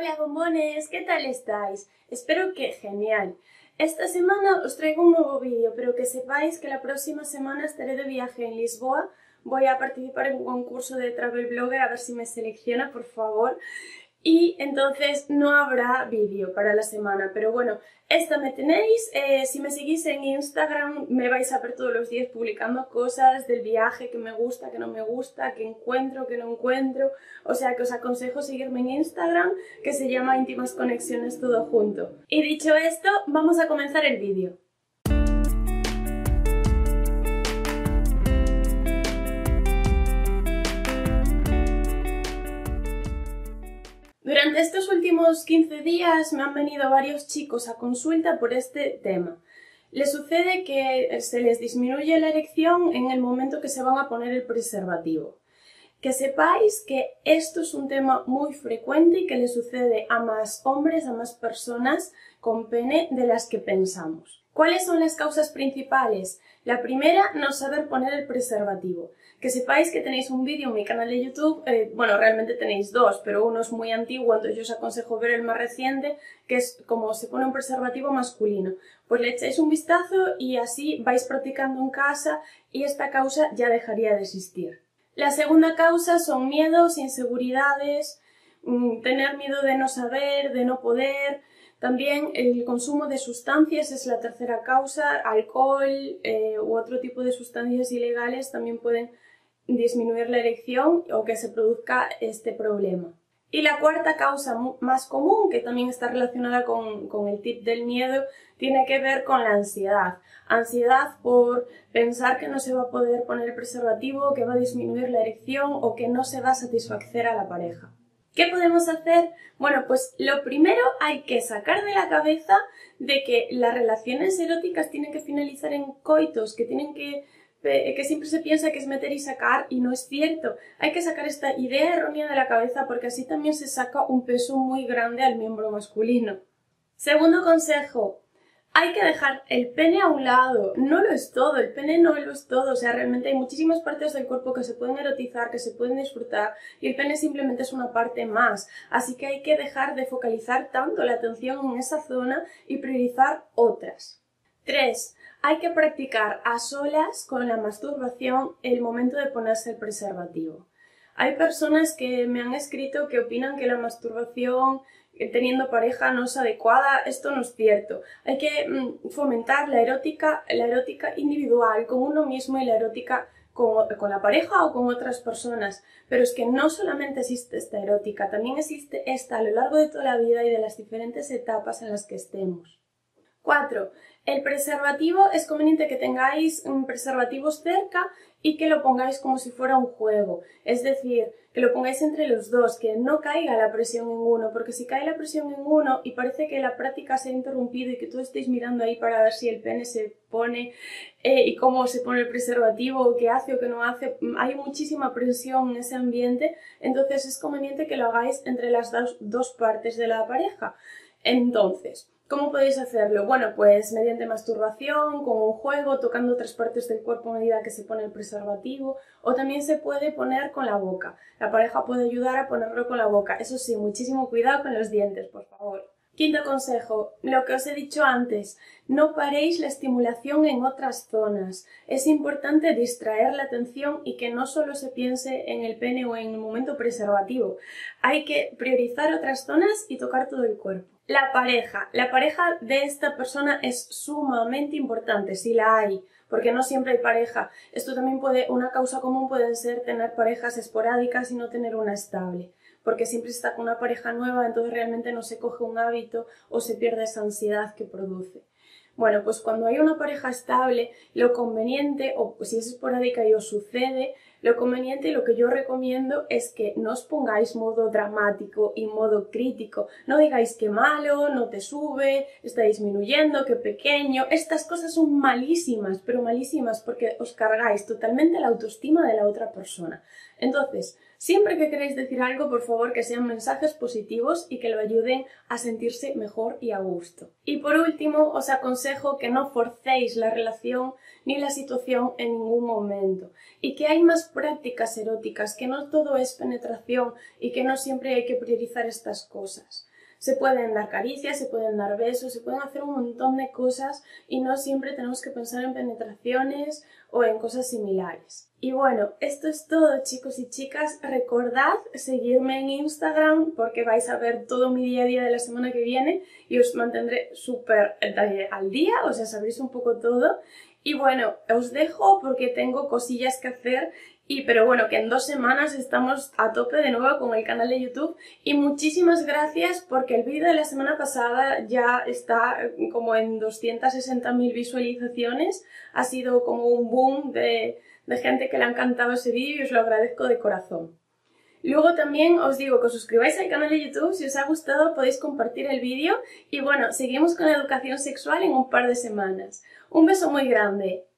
Hola bombones, ¿qué tal estáis? Espero que genial. Esta semana os traigo un nuevo vídeo, pero que sepáis que la próxima semana estaré de viaje en Lisboa. Voy a participar en un concurso de Travel Blogger, a ver si me selecciona, por favor. Y entonces no habrá vídeo para la semana, pero bueno, esta me tenéis. Si me seguís en Instagram me vais a ver todos los días publicando cosas del viaje, que me gusta, que no me gusta, que encuentro, que no encuentro. O sea que os aconsejo seguirme en Instagram, que se llama Íntimas Conexiones todo junto. Y dicho esto, vamos a comenzar el vídeo. Durante estos últimos 15 días me han venido varios chicos a consulta por este tema. Les sucede que se les disminuye la erección en el momento que se van a poner el preservativo. Que sepáis que esto es un tema muy frecuente y que le sucede a más hombres, a más personas con pene de las que pensamos. ¿Cuáles son las causas principales? La primera, no saber poner el preservativo. Que sepáis que tenéis un vídeo en mi canal de YouTube, bueno, realmente tenéis dos, pero uno es muy antiguo, entonces yo os aconsejo ver el más reciente, que es cómo se pone un preservativo masculino. Pues le echáis un vistazo y así vais practicando en casa y esta causa ya dejaría de existir. La segunda causa son miedos, inseguridades, tener miedo de no saber, de no poder. También el consumo de sustancias es la tercera causa, alcohol u otro tipo de sustancias ilegales también pueden disminuir la erección o que se produzca este problema. Y la cuarta causa más común, que también está relacionada con el tip del miedo, tiene que ver con la ansiedad. Ansiedad por pensar que no se va a poder poner el preservativo, que va a disminuir la erección o que no se va a satisfacer a la pareja. ¿Qué podemos hacer? Bueno, pues lo primero hay que sacar de la cabeza de que las relaciones eróticas tienen que finalizar en coitos, que siempre se piensa que es meter y sacar y no es cierto. Hay que sacar esta idea errónea de la cabeza porque así también se saca un peso muy grande al miembro masculino. Segundo consejo, hay que dejar el pene a un lado. No lo es todo, el pene no lo es todo. O sea, realmente hay muchísimas partes del cuerpo que se pueden erotizar, que se pueden disfrutar y el pene simplemente es una parte más. Así que hay que dejar de focalizar tanto la atención en esa zona y priorizar otras. 3. Hay que practicar a solas con la masturbación el momento de ponerse el preservativo. Hay personas que me han escrito que opinan que la masturbación teniendo pareja no es adecuada. Esto no es cierto. Hay que fomentar la erótica individual con uno mismo y la erótica con la pareja o con otras personas. Pero es que no solamente existe esta erótica, también existe esta a lo largo de toda la vida y de las diferentes etapas en las que estemos. 4. El preservativo es conveniente que tengáis preservativos cerca y que lo pongáis como si fuera un juego. Es decir, que lo pongáis entre los dos, que no caiga la presión en uno, porque si cae la presión en uno y parece que la práctica se ha interrumpido y que tú estéis mirando ahí para ver si el pene se pone y cómo se pone el preservativo, o qué hace o qué no hace, hay muchísima presión en ese ambiente, entonces es conveniente que lo hagáis entre las dos partes de la pareja. Entonces, ¿cómo podéis hacerlo? Bueno, pues mediante masturbación, con un juego, tocando otras partes del cuerpo a medida que se pone el preservativo, o también se puede poner con la boca. La pareja puede ayudar a ponerlo con la boca. Eso sí, muchísimo cuidado con los dientes, por favor. Quinto consejo, lo que os he dicho antes, no paréis la estimulación en otras zonas. Es importante distraer la atención y que no solo se piense en el pene o en el momento preservativo. Hay que priorizar otras zonas y tocar todo el cuerpo. La pareja de esta persona es sumamente importante, si la hay, porque no siempre hay pareja. Esto también una causa común puede ser tener parejas esporádicas y no tener una estable. Porque siempre está con una pareja nueva, entonces realmente no se coge un hábito o se pierde esa ansiedad que produce. Bueno, pues cuando hay una pareja estable, lo conveniente, o si es esporádica y os sucede, lo conveniente y lo que yo recomiendo es que no os pongáis modo dramático y modo crítico. No digáis que malo, no te sube, está disminuyendo, que pequeño. Estas cosas son malísimas, pero malísimas porque os cargáis totalmente la autoestima de la otra persona. Entonces, siempre que queréis decir algo, por favor, que sean mensajes positivos y que lo ayuden a sentirse mejor y a gusto. Y por último, os aconsejo que no forcéis la relación ni la situación en ningún momento y que hay más prácticas eróticas, que no todo es penetración y que no siempre hay que priorizar estas cosas. Se pueden dar caricias, se pueden dar besos, se pueden hacer un montón de cosas y no siempre tenemos que pensar en penetraciones o en cosas similares. Y bueno, esto es todo, chicos y chicas. Recordad seguirme en Instagram porque vais a ver todo mi día a día de la semana que viene y os mantendré súper al día, o sea, sabréis un poco todo. Y bueno, os dejo porque tengo cosillas que hacer, pero bueno, que en 2 semanas estamos a tope de nuevo con el canal de YouTube. Y muchísimas gracias porque el vídeo de la semana pasada ya está como en 260.000 visualizaciones. Ha sido como un boom de gente que le ha encantado ese vídeo y os lo agradezco de corazón. Luego también os digo que os suscribáis al canal de YouTube, si os ha gustado podéis compartir el vídeo y bueno, seguimos con la educación sexual en un par de semanas. Un beso muy grande.